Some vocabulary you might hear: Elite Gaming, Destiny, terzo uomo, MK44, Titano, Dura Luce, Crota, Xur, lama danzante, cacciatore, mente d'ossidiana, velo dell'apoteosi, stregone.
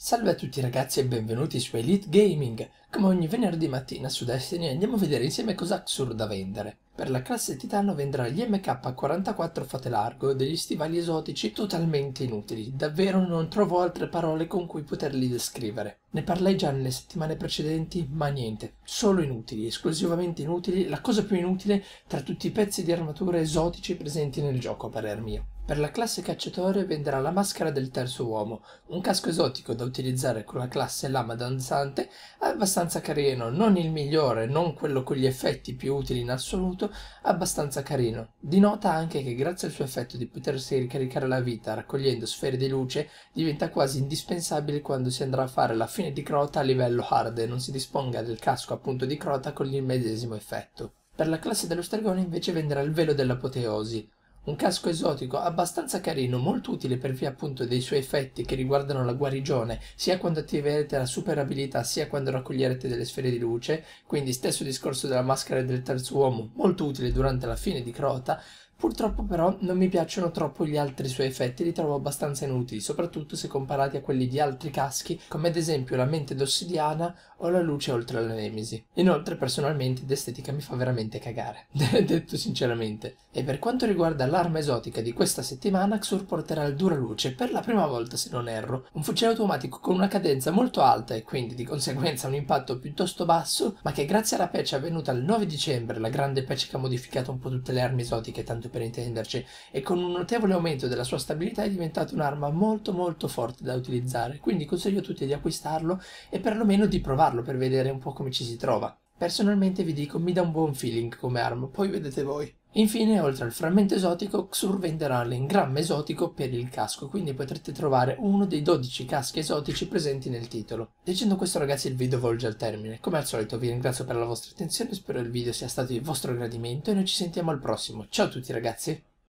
Salve a tutti ragazzi e benvenuti su Elite Gaming. Come ogni venerdì mattina su Destiny andiamo a vedere insieme cos'ha Xur da vendere. Per la classe Titano vendrà gli MK44 fate largo e degli stivali esotici totalmente inutili, davvero non trovo altre parole con cui poterli descrivere. Ne parlai già nelle settimane precedenti, ma niente, solo inutili, esclusivamente inutili, la cosa più inutile tra tutti i pezzi di armatura esotici presenti nel gioco a parer mio. Per la classe cacciatore venderà la maschera del terzo uomo, un casco esotico da utilizzare con la classe lama danzante, abbastanza carino, non il migliore, non quello con gli effetti più utili in assoluto, abbastanza carino. Dinota anche che grazie al suo effetto di potersi ricaricare la vita raccogliendo sfere di luce, diventa quasi indispensabile quando si andrà a fare la fine di Crota a livello hard e non si disponga del casco appunto di Crota con il medesimo effetto. Per la classe dello stregone invece venderà il velo dell'apoteosi, un casco esotico abbastanza carino, molto utile per via appunto dei suoi effetti che riguardano la guarigione, sia quando attiverete la super abilità, sia quando raccoglierete delle sfere di luce, quindi stesso discorso della maschera del terzo uomo, molto utile durante la fine di Crota. Purtroppo però non mi piacciono troppo gli altri suoi effetti, li trovo abbastanza inutili, soprattutto se comparati a quelli di altri caschi, come ad esempio la mente d'ossidiana o la luce oltre la nemesi. Inoltre personalmente d'estetica mi fa veramente cagare, detto sinceramente. E per quanto riguarda l'arma esotica di questa settimana, Xur porterà il Dura Luce, per la prima volta se non erro, un fucile automatico con una cadenza molto alta e quindi di conseguenza un impatto piuttosto basso, ma che grazie alla patch avvenuta il 9 dicembre, la grande patch che ha modificato un po' tutte le armi esotiche, tanto per intenderci, e con un notevole aumento della sua stabilità è diventata un'arma molto forte da utilizzare, quindi consiglio a tutti di acquistarlo e perlomeno di provarlo per vedere un po' come ci si trova. Personalmente vi dico, mi dà un buon feeling come arma, poi vedete voi. Infine, oltre al frammento esotico, Xur venderà l'engramma esotico per il casco, quindi potrete trovare uno dei 12 caschi esotici presenti nel titolo. Dicendo questo ragazzi il video volge al termine, come al solito vi ringrazio per la vostra attenzione, spero il video sia stato di vostro gradimento e noi ci sentiamo al prossimo, ciao a tutti ragazzi!